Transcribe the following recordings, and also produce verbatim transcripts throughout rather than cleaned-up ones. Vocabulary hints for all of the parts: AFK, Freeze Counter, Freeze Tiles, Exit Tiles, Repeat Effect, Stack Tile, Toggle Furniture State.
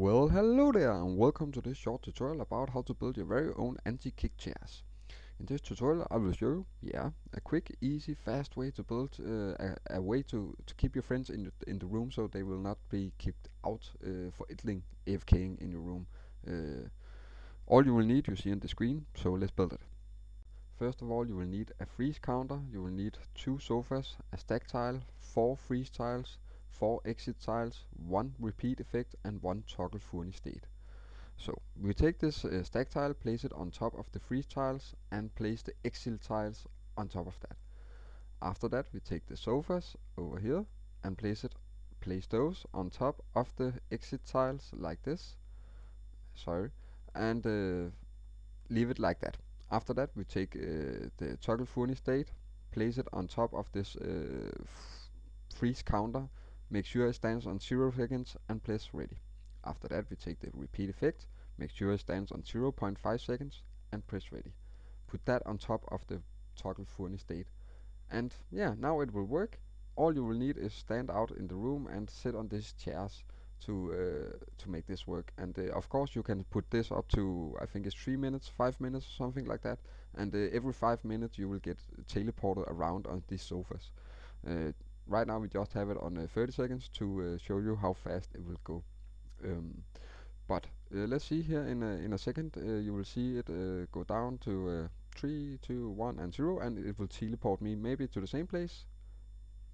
Well, hello there and welcome to this short tutorial about how to build your very own anti-kick chairs. In this tutorial I will show you, yeah, a quick, easy, fast way to build uh, a, a way to, to keep your friends in the, in the room so they will not be kicked out uh, for idling, AFKing in your room. Uh, all you will need you see on the screen, so let's build it. First of all you will need a freeze counter, you will need two sofas, a stack tile, four freeze tiles, four exit tiles, one repeat effect and one toggle furniture state. So we take this uh, stack tile, place it on top of the freeze tiles and place the exit tiles on top of that. After that we take the sofas over here and place it, place those on top of the exit tiles like this, sorry, and uh, leave it like that. After that we take uh, the toggle furniture state, place it on top of this uh, freeze counter. Make sure it stands on zero seconds and press ready. After that we take the repeat effect, make sure it stands on zero point five seconds and press ready. Put that on top of the toggle furniture state. And yeah, now it will work. All you will need is stand out in the room and sit on these chairs to uh, to make this work. And uh, of course you can put this up to, I think it's three minutes, five minutes or something like that. And uh, every five minutes you will get teleported around on these sofas. Uh, Right now we just have it on uh, thirty seconds to uh, show you how fast it will go. Um, but uh, let's see here in a, in a second, uh, you will see it uh, go down to uh, three, two, one and zero and it will teleport me maybe to the same place.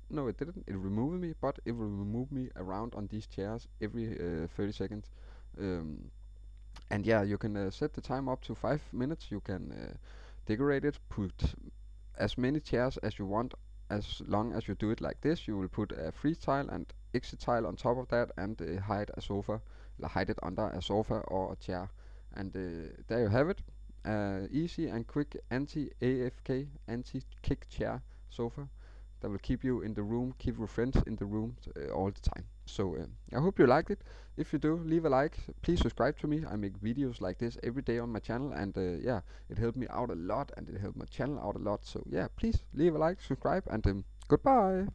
No, it didn't, it removed me, but it will remove me around on these chairs every uh, thirty seconds. Um, and yeah, you can uh, set the time up to five minutes, you can uh, decorate it, put as many chairs as you want. As long as you do it like this, you will put a freeze tile and exit tile on top of that and uh, hide a sofa, hide it under a sofa or a chair. And uh, there you have it, uh, easy and quick anti-A F K, anti-kick chair sofa that will keep you in the room, keep your friends in the room uh, all the time. So um, I hope you liked it. If you do, leave a like, please subscribe to me. I make videos like this every day on my channel and uh, yeah, it helped me out a lot and it helped my channel out a lot. So yeah, please leave a like, subscribe and um, goodbye.